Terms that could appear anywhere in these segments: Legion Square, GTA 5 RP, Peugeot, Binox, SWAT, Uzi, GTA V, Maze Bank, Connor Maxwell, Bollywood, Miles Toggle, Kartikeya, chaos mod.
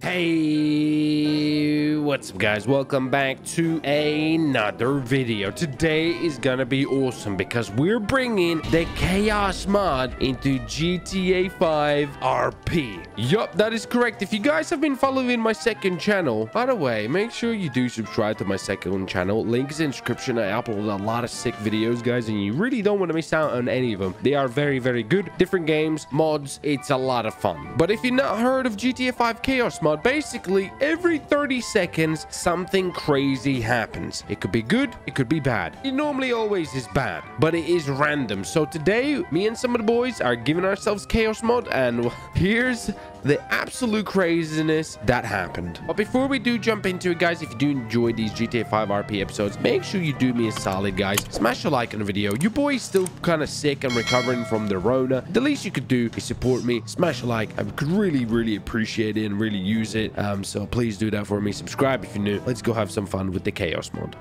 Hey, what's up guys, welcome back to another video. Today is gonna be awesome because we're bringing the chaos mod into GTA 5 RP. Yup, that is correct. If you guys have been following my second channel, by the way, make sure you do subscribe to my second channel. Link is in description. I upload a lot of sick videos, guys, and you really don't want to miss out on any of them. They are very, very good. Different games, mods, it's a lot of fun. But if you've not heard of GTA 5 chaos mod, basically every 30 seconds something crazy happens. It could be good, it could be bad. It normally always is bad, but it is random. So today me and some of the boys are giving ourselves chaos mod, and here's the absolute craziness that happened. But before we do jump into it, guys, if you do enjoy these GTA 5 RP episodes, make sure you do me a solid, guys. Smash a like on the video. Your boy's still kind of sick and recovering from the Rona. The least you could do is support me. Smash a like. I could really, really appreciate it and really use it. So please do that for me. Subscribe if you're new. Let's go have some fun with the chaos mod.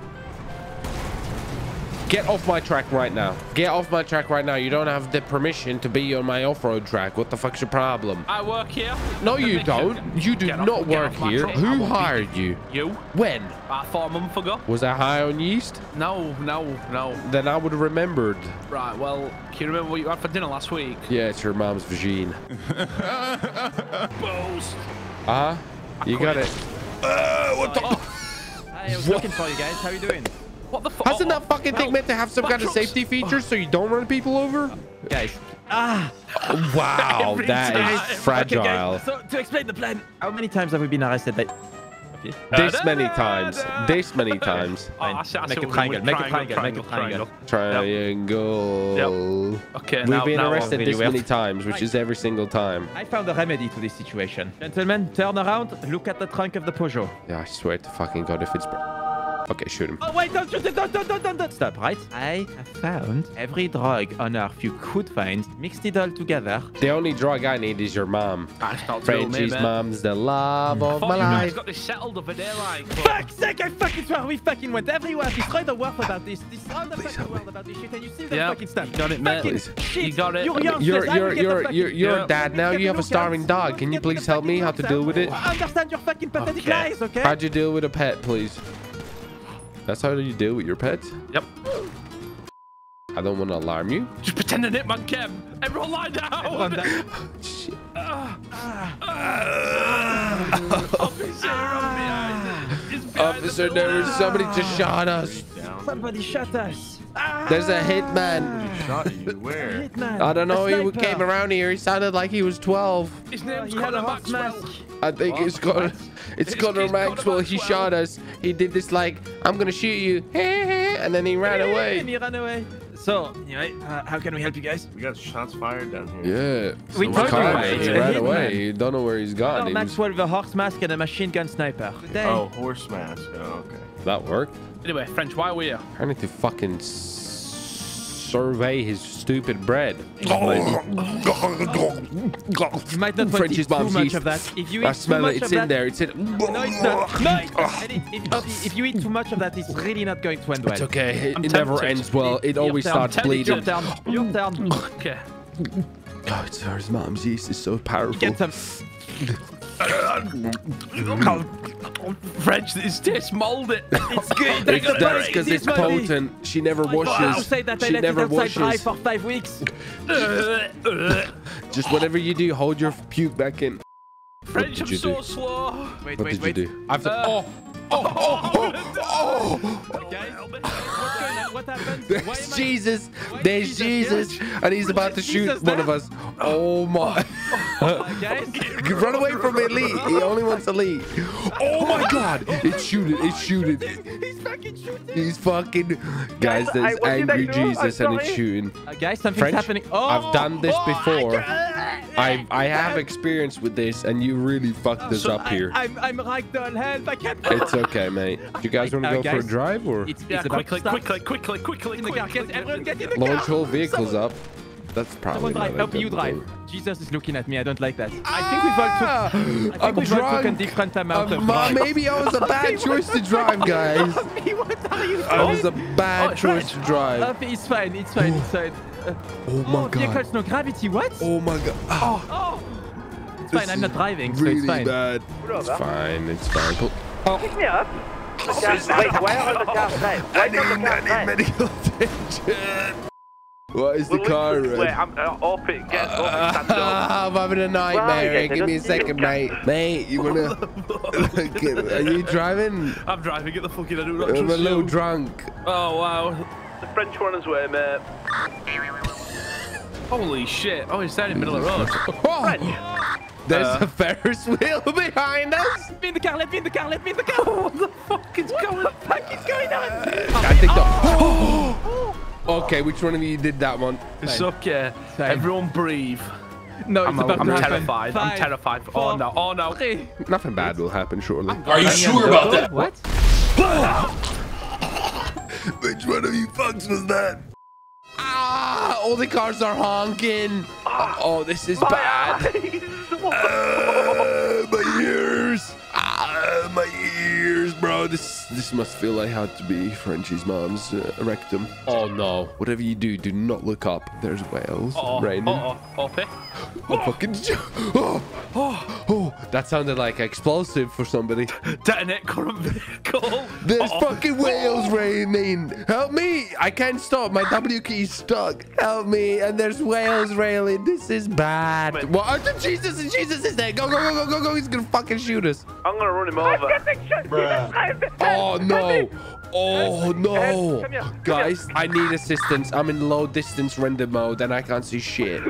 Get off my track right now. Get off my track right now. You don't have the permission to be on my off-road track. What the fuck's your problem? I work here. No, you don't. You do not work here. Who hired you? You. When? About 4 months ago. Was I high on yeast? No, no, no. Then I would have remembered. Right, well, can you remember what you had for dinner last week? Yeah, it's your mom's vagine. Balls. Uh-huh. You got it. What the... Hey, I was looking for you guys. How are you doing? What the fuck? Hasn't that fucking thing meant to have some kind of safety feature so you don't run people over? Guys. Ah. Wow, that is fragile. Okay, guys, so, to explain the plan, how many times have we been arrested? Okay. This many times. This many times. Make a triangle. Make a triangle. Make a triangle. Triangle. Yep. Yep. Okay. We've been arrested this many times, which is every single time. I found a remedy to this situation. Gentlemen, turn around. Look at the trunk of the Peugeot. Yeah, I swear to fucking God, if it's... Okay, shoot him. Oh, wait, don't shoot him. Don't. Stop, right? I have found every drug on earth you could find, mixed it all together. The only drug I need is your mom. Frenchie's mom's the love of my life. He's got this settled over there, like. Fuck's sake, I fucking swear. We fucking went everywhere. Destroy the world about this. Destroy the fucking world about this shit. And you see that fucking stuff. You got it, man. You got it. You're dad now. You have a starving dog. Can you please help me how to deal with it? I understand your fucking pathetic lies, okay? How'd you deal with a pet, please? That's how you deal with your pets? Yep. I don't want to alarm you. Just pretend I hit my chem. Everyone lie down. Shit. Officer, there is somebody just shot us. Somebody shot us. There's a hitman. Shot you? Where? I don't know. He came around here. He sounded like he was 12. His name's Connor Maxwell. I think it's Connor. It's Connor Maxwell. He shot us. He did this like, I'm gonna shoot you, and then he ran away. And he ran away. So, anyway, how can we help you guys? We got shots fired down here. Yeah. So we don't know where he ran away. You don't know where he's gone. Connor Maxwell with a horse mask and a machine gun sniper. Oh, horse mask. Oh, okay. That worked. Anyway, French, why are we here? I need to fucking survey his stupid bread. You might not want to eat too much of that. If you eat if you eat too much of that, it's really not going to end well. It's okay. It never ends well. It always starts bleeding. Your turn. Okay. Oh, it's her mom's yeast is so powerful. Get some. French, this tastes molded. It's good. That's because it's potent. She never washes. I'll say that she never washes for 5 weeks. Just whatever you do, hold your puke back in. French, I'm so slow. Wait, wait, wait. I've What happened? There's Jesus. There's Jesus. And he's about to shoot one of us. Oh my. Run away from Elite. He only wants Elite. Oh my God. It's shooting. It's shooting. He's fucking shooting. He's fucking. Guys, there's angry Jesus and it's shooting. Guys, something's happening. I've done this before. I have experience with this, and you really fucked this up here. I'm racked on hand. I can't. It's okay, mate. Do you guys want to go for a drive or? It's quickly in the car. Everyone get in the car. Launch whole vehicles up. That's probably not help you drive. Jesus is looking at me. I don't like that. I think we've all took, a different amount of time. Maybe I was a bad choice to drive, guys. I was a bad choice to drive. It's fine. It's fine. It's fine. Oh my God. Vehicles, no gravity. What? Oh my God. Oh. fine. I'm not driving, so it's fine. Bad. It's fine, it's fine. Oh. Pick me up. Wait, why are the cars red? I need medical attention. What is the car red? Wait, I'm up it, get up and stand up. I'm having a nightmare. Right, give me a second, mate. Mate, you wanna... Are you driving? I'm driving, get the fucking... I do not trust you. I'm a little drunk. Oh, wow. The French one is way, mate. Holy shit. Oh, he's down in the middle of the road. Oh. There's a Ferris wheel behind us. Let me in the car, let me in the car, let me in the car. What the fuck is going on? I think okay, which one of you did that one? It's okay. Everyone breathe. No, it's about to happen. Terrified. I'm terrified. Oh no, oh no. Okay. Nothing bad will happen shortly. Are you sure about that? What? Which one of you fucks was that? Ah, all the cars are honking. Oh, this is bad. My ears. My ears, bro. This must feel like how to be Frenchie's mom's rectum. Oh, no. Whatever you do, do not look up. There's whales. Raining. Oh, fucking... That sounded like explosive for somebody. Detonate current vehicle. There's fucking whales raining. Help me. I can't stop. My W key is stuck. Help me. And there's whales railing. This is bad. Wait. What? Oh, Jesus is there. Go, go, go, go, go, go. He's going to fucking shoot us. I'm going to run him over. Oh, no. Oh, no. Come here. Come guys, here. I need assistance. I'm in low distance render mode and I can't see shit.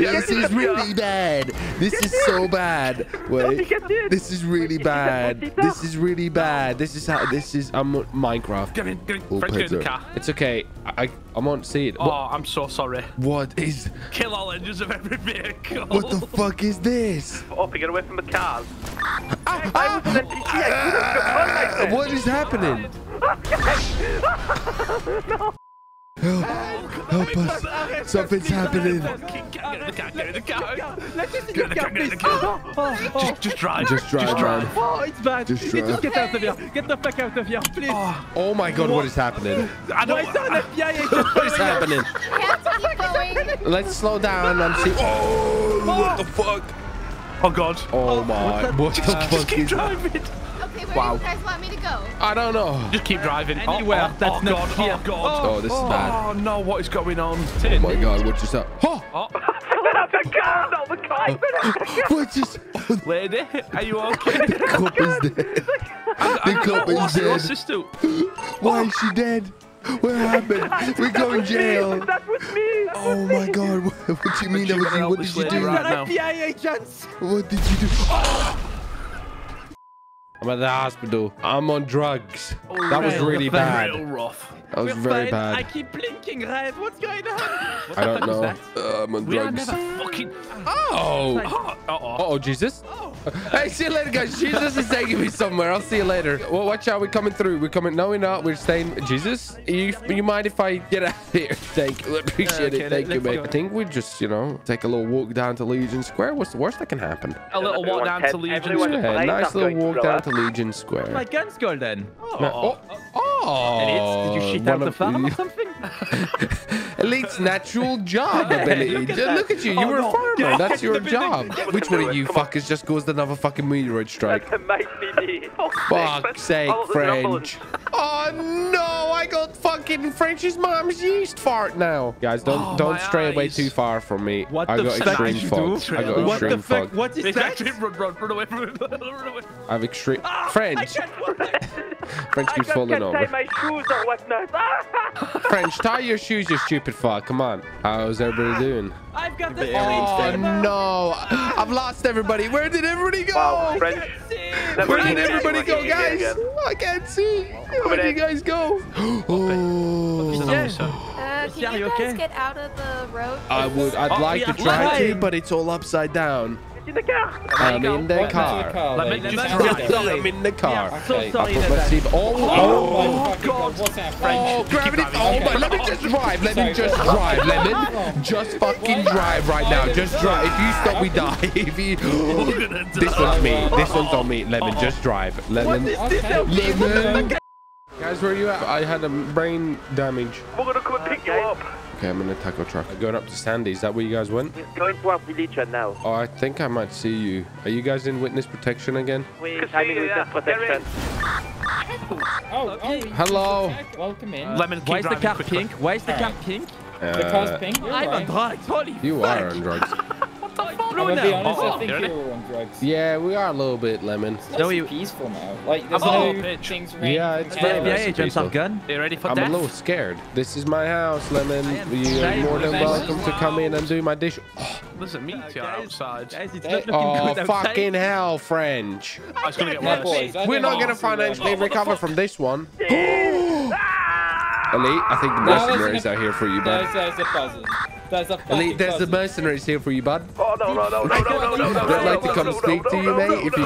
This is really bad. This is so bad. Wait. This is really bad. This is really bad. This is how this is. I'm Minecraft. It's okay. I won't see it. Oh, what? I'm so sorry. What is? Kill all engines of every vehicle. What the fuck is this? Up, get away from the cars. What is happening? No. Help! Help us! Something's happening! Just drive! Just drive! Oh, it's bad! Just get out of here! Get the fuck out of here, please! Oh my God! What is happening? What is happening? Let's slow down and see. Oh! What the fuck? Oh God! Oh my! What the fuck? Just keep driving! Wow. Where do you guys want me to go? I don't know. Just keep driving. Anywhere. That's not here. Oh, God. Oh, this is bad. Oh, no. What is going on? Oh, my God. What is that? Oh. The car. Not the car. What is... Lady, are you okay? The cop is dead. The cop is dead. What's this to? Why is she dead? What happened? We go in jail. That was me. Oh, my God. What do you mean that was you? What did you do? What did you do? Oh. I'm at the hospital. I'm on drugs. Oh, that was really bad. That was very bad. I keep blinking, right? What's going on? I don't know. I'm on drugs. Fucking... Oh. Uh-oh, Jesus. Oh. Hey, see you later, guys. Jesus is taking me somewhere. I'll see you later. Well, watch out. We're coming through. We're coming. No, we're not. We're staying. Jesus, you mind if I get out of here? Thank you. Appreciate it. Thank you, mate. I think we just, you know, take a little walk down to Legion Square. What's the worst that can happen? A little walk down to Legion Square. Nice little walk down to Legion Square. My gun's golden. Did you shit out the farm or something? Elite's natural job, Billy. Look at you. You were a farmer. That's your job. Which one of you fuckers just caused another fucking meteorite strike? Fuck's sake, French. Oh no, I got fucking French's mom's yeast fart now. Guys, don't stray away too far from me. What I got extreme fog. I got extreme fog. What is that? Run away from it. I have extreme French. French keeps falling over. My shoes or whatnot. French, tie your shoes, you stupid fuck. Come on. How's everybody doing? I've got the oh no! I've lost everybody. Where did everybody go? Wow, French. Where did everybody go, guys? I can't see. Where did you guys go? Oh. Can you guys get out of the road? I'd like to try to, but it's all upside down. In the car. I'm in the car. I'm in the car. Okay. Oh, God. Oh, gravity. Oh, my. Let me just drive. Let me just drive, Lemon. Just fucking drive right now. Just drive. If you stop, we die. If you... This one's me. This one's on me. Lemon, just drive. Lemon. Lemon. Guys, where are you at? I had a brain damage. We're gonna come and pick you up. Okay, I'm in a taco truck. Going up to Sandy, is that where you guys went? We're going to our village right now. Oh, I think I might see you. Are you guys in witness protection again? We're in witness protection. Oh, oh, hello. Welcome in. Lemon, why is the car pink? Why is the car pink? The car's pink. I'm on drugs. Holy fuck. You are on drugs. What the fuck? I'm gonna be honest, I think you were on drugs. Yeah, we are a little bit, Lemon. It's so peaceful now. Like, there's no things raining. Yeah, it's very nice. You ready for that? I'm a little scared. This is my house, Lemon. You're more than welcome to come in and do my dish. Listen, meteor outside. Oh, fucking hell, French. I was gonna get one. We're not gonna financially recover from this one. Elite, I think the mercenaries are here for you, bud. Elite, there's the mercenaries here for you, bud. Oh, no. They'd like to come speak to you, mate, if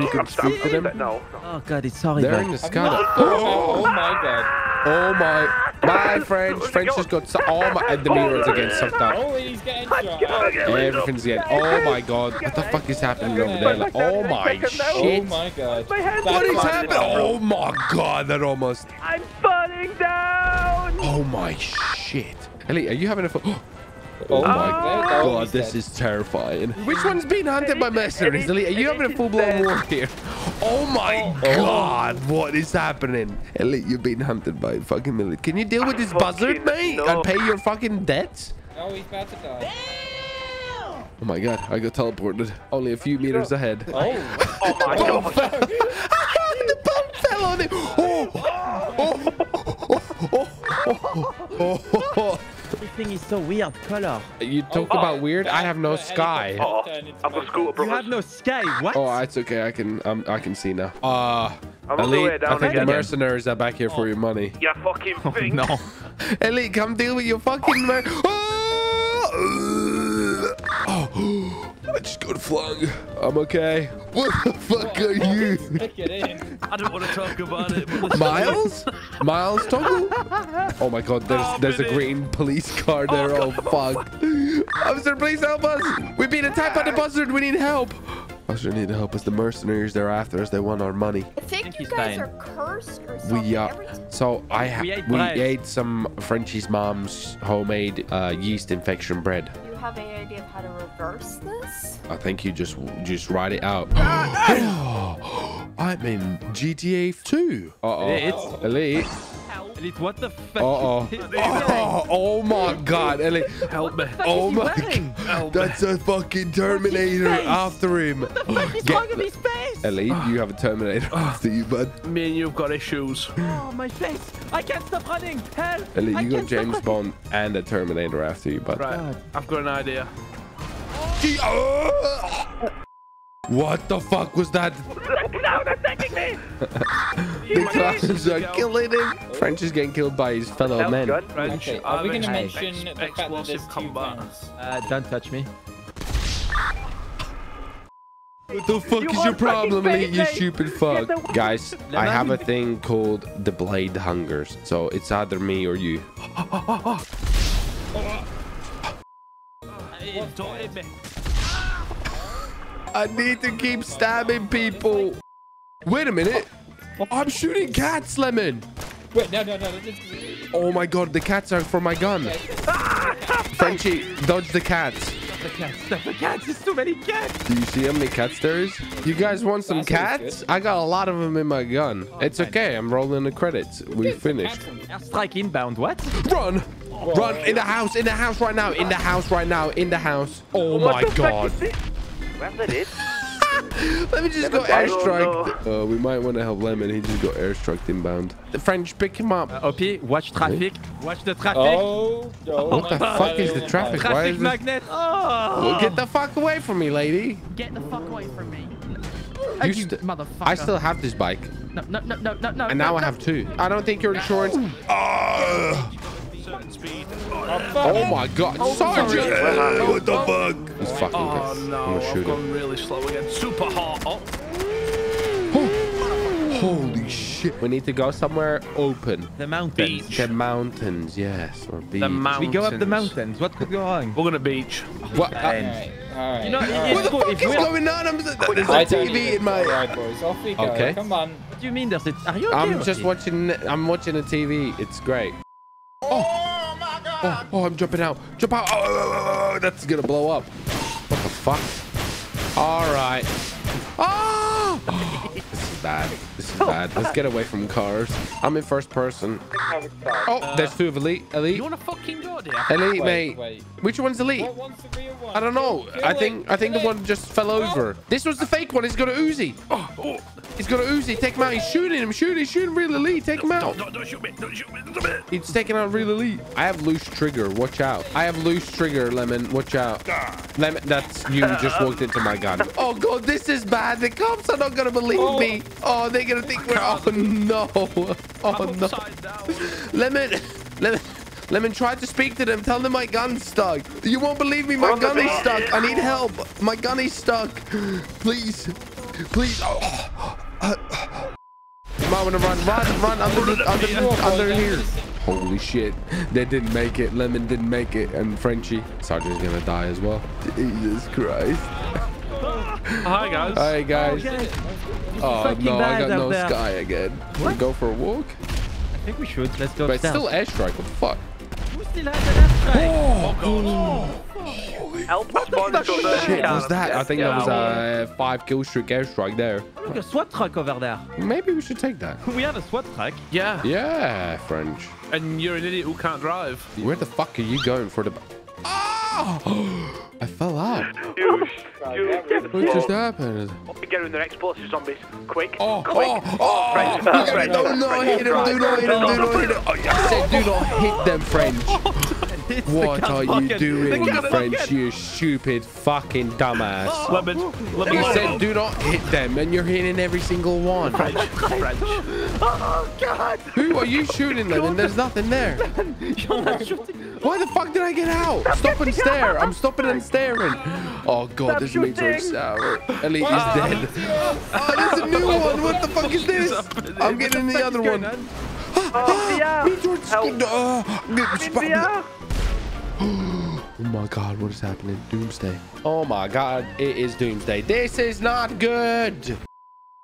you could speak to them. Oh, God, it's sorry, they're in the sky. Oh, my God. Oh, my. My French. French has got all my... And the mirror's again sucked up. Everything's getting... Oh, my God. What the fuck is happening over there? Like, oh, my shit. Oh, my God. What is happening? Oh, my God. That almost... I'm falling down. Oh my shit. Ellie, are you having a fun? Oh my God, this is terrifying. Which one's being hunted by mercenaries? Ellie, are you having a full-blown war here? Oh my God, what is happening? Ellie, you're being hunted by fucking military. Can you deal with this buzzard, mate? And pay your fucking debts? No, he's about to die. Oh my God, I got teleported. Only a few meters ahead. Oh my God. The bomb fell on him. Oh. Everything is so weird, color. You talk about weird. I have no sky. I'm a school. You have no sky. What? Oh, it's okay. I can see now. Elite, I think the mercenaries are back here for your money. Yeah, fucking thing. No. Elite, come deal with your fucking man. Oh, I just got flung. I'm okay. What the fuck are you? I don't want to talk about it. Miles? Miles Toggle? Oh my God, there's a green police car there. Oh, fuck. Officer, please help us. We've been attacked by the buzzard. We need help. Officer, need to help us. The mercenaries, they're after us. They want our money. I think you guys are cursed or something. We are. So we ate some Frenchie's mom's homemade yeast infection bread. Have any idea of how to reverse this? I think you just write it out. I'm in GTA 2. It's Elite. Elite, what the fuck? Oh my God, Ellie. Help me. Oh my God. That's a fucking Terminator after him. What the fuck is wrong with his face? Ellie, you have a Terminator after you, bud. Me and you've got issues. Oh, my face. I can't stop running. Help. Ellie, you got James Bond and a Terminator after you, bud. Right. I've got an idea. What the fuck was that? No, they're taking me! The clowns are killing him! French is getting killed by his fellow men. French, okay. Are we going to mention the fact that there's two fans? Don't touch me. What the fuck is your problem, Elite, you stupid fuck? Guys, I have a thing called the Blade Hungers. So it's either me or you. I need to keep stabbing people. Wait a minute. I'm shooting cats, Lemon. Wait, no. Oh my God, the cats are for my gun. Frenchie, dodge the cats. Stop the cats. There's too many cats. Do you see how many cats there is? You guys want some cats? I got a lot of them in my gun. It's okay. I'm rolling the credits. We finished. Strike inbound. What? Run. Run. In the house right now. In the house. Oh my God. Let me just go airstrike. We might want to help Lemon. He just got airstriked inbound. The French, pick him up. OP, watch traffic. Watch the traffic. What the fuck is the traffic? Why is magnet. Well, get the fuck away from me, lady. Get the fuck away from me. You motherfucker. I still have this bike. No. And now I have two. I don't think your insurance. Speed. Oh my God, Sergeant! What the fuck? He's fucking I've gone really slow again. Super hot. Holy shit. We need to go somewhere open. The mountains. Beach. The mountains, yes. Or beach. The mountains. We go up the mountains. What could go on? We're going to beach. What? Alright. You know, right. What the fuck is going on? There's a TV in my... Alright, boys. Off we go. Okay. Come on. What do you mean? Are you okay? I'm just watching... I'm watching the TV. It's great. Oh! My God! Oh, I'm jumping out. Jump out! Oh, that's gonna blow up. What the fuck? Alright. Oh! This is bad. This is bad. Let's get away from cars. I'm in first person. Oh, there's two of Elite. Elite. You want a fucking door, dear? Elite, mate. Wait. Which one's Elite? What one's the real one? I don't know. I think the one just fell over. This was the fake one. He's got a Uzi. Oh, he's got a Uzi. Take him out. He's shooting him. Shooting real Elite. Take him out. Don't shoot me. Don't shoot me. He's taking out real Elite. I have loose trigger. Watch out. I have loose trigger, Lemon. Watch out. Lemon, that's you just walked into my gun. Oh God, this is bad. The cops are not gonna believe me. Oh, they're gonna think we're. Oh no. Oh no. Lemon, try to speak to them. Tell them my gun's stuck. You won't believe me. My gun is stuck. I need help. My gun is stuck. Please, please. You might want to run under here. Holy shit. They didn't make it. Lemon didn't make it. And Frenchie. Sergeant's gonna die as well. Jesus Christ. Hi, guys. Hi, guys. Okay. Oh, no. I got no sky again. What? We go for a walk? I think we should. Let's go. But it's still airstrike. What the fuck? Who still has an airstrike? Oh, God. What shit was that? I think that was a 5-kill streak airstrike there. Look, a SWAT truck over there. Maybe we should take that. We have a SWAT truck. Yeah. Yeah, French. And you're an idiot who can't drive. Where the fuck are you going for the... Oh! I fell out. What just happened? Get in the next bullet of zombies. Quick. Oh, quick. Oh, French. French. Do not hit them. Do not hit them. I said do not hit them, French. What are you doing, French? You stupid fucking dumbass. You said do not hit them, and you're hitting every single one. French. Oh, God. Who are you shooting at? And there's nothing there. Why the fuck did I get out? Stop and stare. I'm stopping and staring. Oh, God, this makes me sour. Elite is dead. Oh, there's a new one. What the fuck is this? I'm getting the other one. Oh my God, what is happening? Doomsday. Oh my God, it is doomsday. This is not good.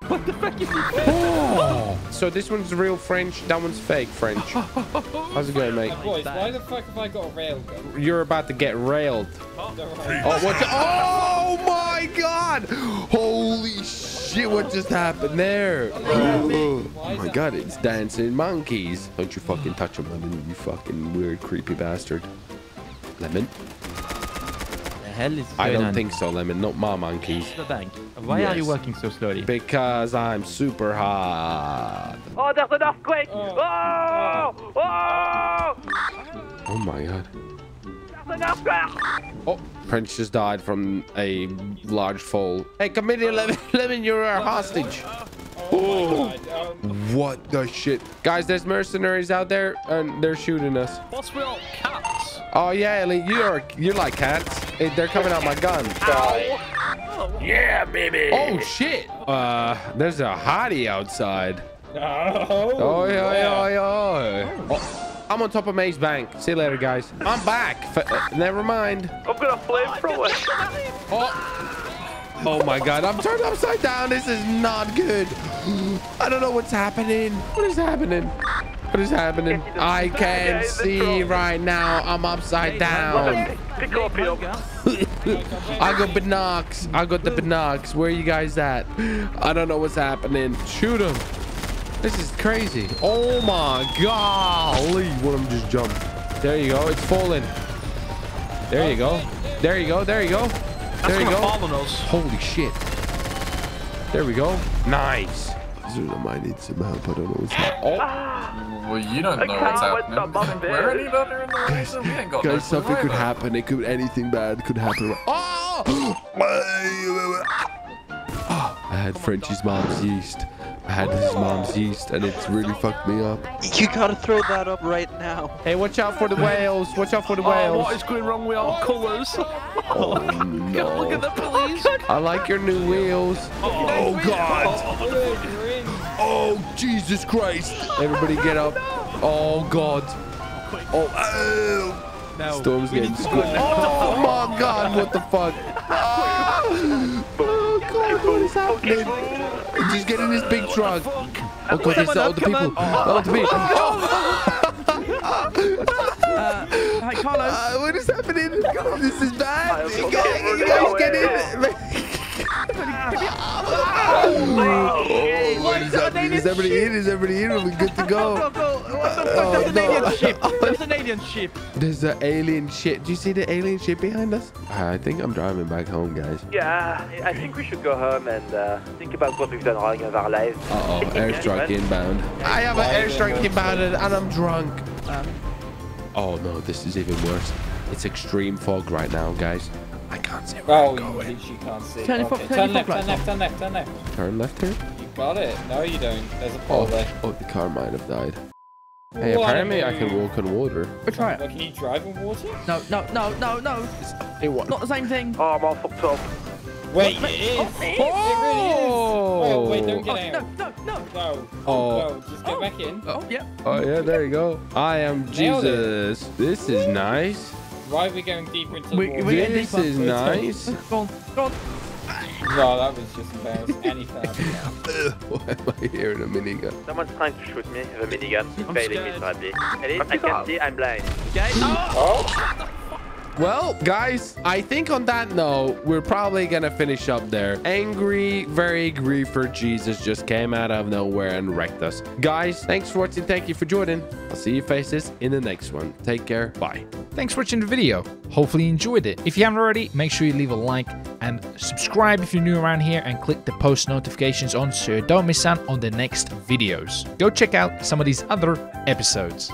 What the fuck is this? Oh. So this one's real French, that one's fake French. How's it going, mate? Boys, why the fuck have I got a railgun? You're about to get railed. Oh, what? Oh my God! Holy shit! What just happened there? Oh my God, it's dancing monkeys. Don't you fucking touch them, Lemon, you fucking weird, creepy bastard. Lemon. The hell is I don't on? Think so, Lemon. Not my monkeys. The bank. Why are you working so slowly? Because I'm super hard. Oh, there's an earthquake! Oh! Oh! Oh my God. There's an earthquake! Oh, Prince just died from a large fall. Hey, come in here, Lemon. Lemon, you're our hostage. Oh, oh. What the shit? Guys, there's mercenaries out there and they're shooting us. What's real cats? Oh yeah, Ellie, you're like cats. They're coming out my gun. Ow. Yeah, baby. Oh shit. There's a hottie outside. Oh yeah. Oh, I'm on top of Maze Bank. See you later, guys. I'm back. Never mind. I'm gonna flamethrower. Oh. Oh my God, I'm turned upside down. This is not good. I don't know what's happening. What is happening? What is happening? I can't see right now. I'm upside down. Pick up, yo. I got Binox. I got the Binox. Where are you guys at? I don't know what's happening. Shoot him. This is crazy. Oh my golly. One of them just jumped. There you go. It's falling. There you go. There you go. There you go. There you go. Holy shit. There we go. Nice. Zula might need some help. I don't know what's happening. Oh. Well, you don't know what's happening. Where are you in the guys, we ain't got guys something could happen. It could anything bad could happen. Oh! I had Frenchie's mom's yeast. I had his mom's yeast, and it's really fucked me up. You gotta throw that up right now. Hey, watch out for the whales. Watch out for the whales. What is going wrong with our colours? Oh, no. Look at the police. I like your new wheels. Oh, God. Oh, Jesus Christ. Everybody get up. Oh, God. Oh, No. Storm's getting squished. Oh, my God, what the fuck? Oh, God, what is happening? Just get in this big truck. Oh, God, it's the older people. The older people. Hi, Carlos. What is happening? This is bad. You guys get in. Is everybody in? Is everybody in? Are we good to go? There's an alien ship. There's an alien ship. There's an alien ship. Do you see the alien ship behind us? I think I'm driving back home, guys. Yeah, I think we should go home and think about what we've done wrong of our lives. Uh-oh, airstrike inbound. I have an airstrike inbound and I'm drunk. Oh, no, this is even worse. It's extreme fog right now, guys. I can't see where I'm going. She can't see. Turn left. Turn left here? You got it. No, you don't. There's a pole there. Oh, the car might have died. Hey, apparently I can walk on water. Try it. Can you drive on water? No. It was not the same thing. Oh, I'm all fucked up. Wait, it is. Oh, it is. Oh. It really is. Wait, don't get out. No. Oh. Just get back in. Oh, yeah. Oh, yeah, there you go. I am Jesus. This is nice. Why are we going deeper into the water? This is nice. Go on. No, that was just embarrassing. Why am I here in a minigun? Someone's trying to shoot me with a minigun. He's failing me slightly. At least I can see I'm blind. Okay. Well, guys, I think on that note, we're probably going to finish up there. Angry, very griefer Jesus just came out of nowhere and wrecked us. Guys, thanks for watching. Thank you for joining. I'll see you faces in the next one. Take care. Bye. Thanks for watching the video. Hopefully you enjoyed it. If you haven't already, make sure you leave a like and subscribe if you're new around here and click the post notifications on so you don't miss out on the next videos. Go check out some of these other episodes.